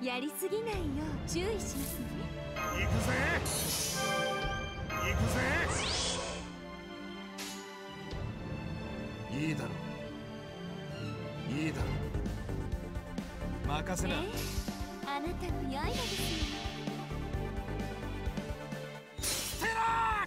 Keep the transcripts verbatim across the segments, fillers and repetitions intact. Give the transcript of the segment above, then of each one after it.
やりすぎないよう注意しますね。行くぜ行くぜ。いいだろういいだろう、任せな。あなたの刃ですよ。ステラー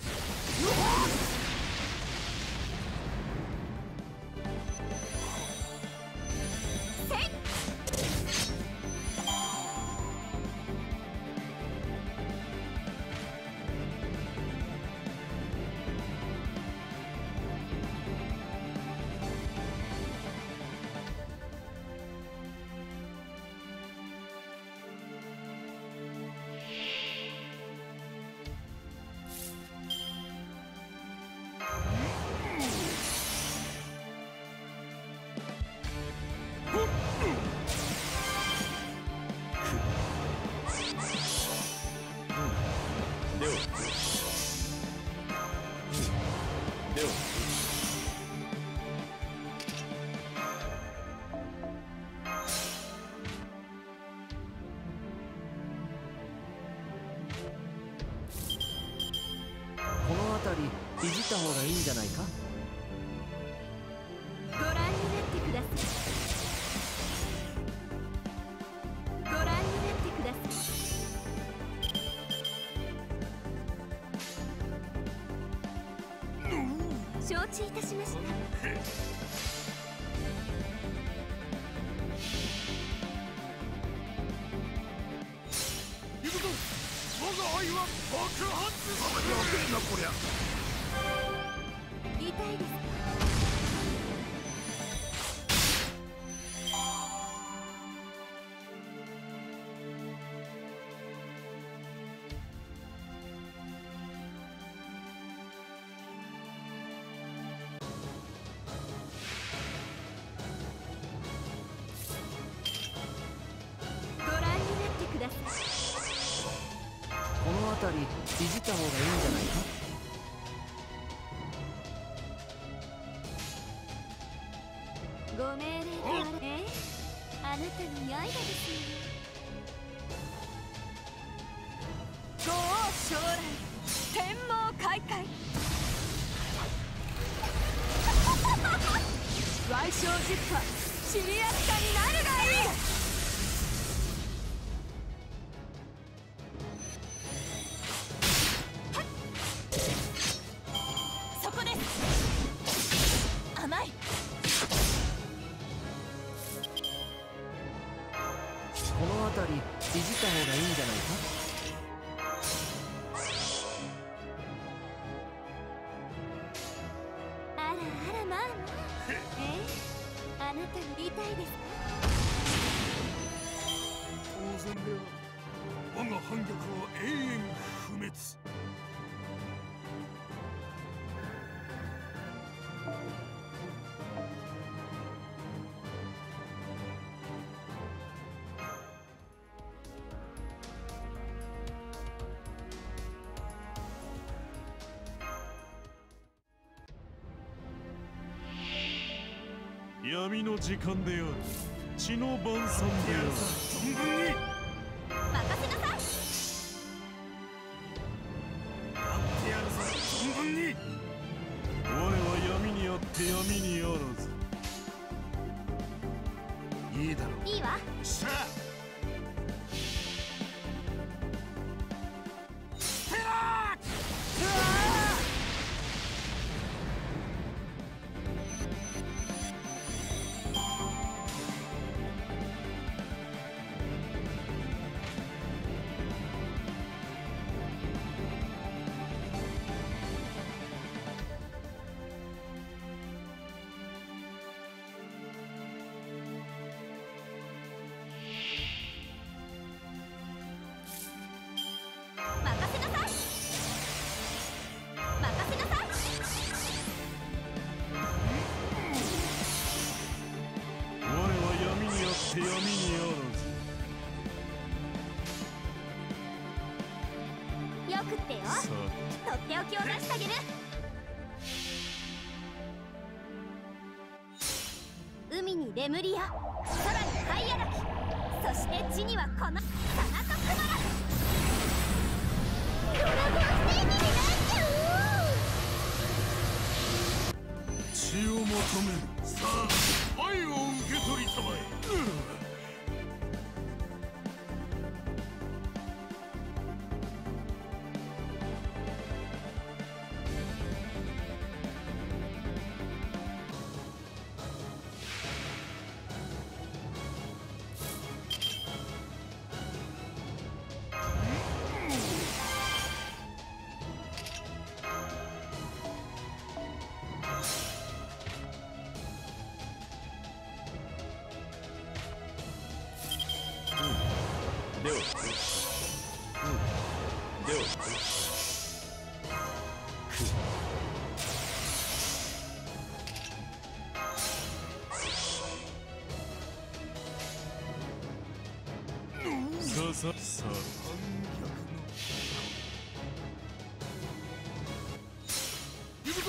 いじった方がいいんじゃないか。ご覧になってください。ご覧になってください。承知いたしました。いじった方がいいんじゃないか。ご命令であれ、えあなたの刃ですよ。ご王将来天網開会賠償実家シリアス化になるがいい。闇の時間である、血の晩餐である。存分に任せなさい。やってやるぞ、存分に。我は闇にあって闇にあらず。いいだろう。いいわ。さあ海にレムリア、空にハイアラキ、そして地にはこのサナとクマラコラボステージになっちゃおう。血を求める。さあ愛を受け取りたまえ、うん。さあさあ、行くぞ。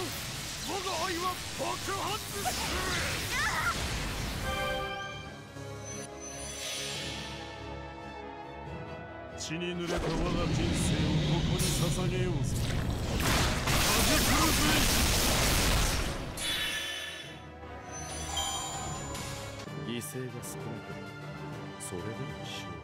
我が愛は爆発する。血に濡れた我が人生をここに捧げようぞ。風狂うぜ。犠牲が少なく、それでも勝負。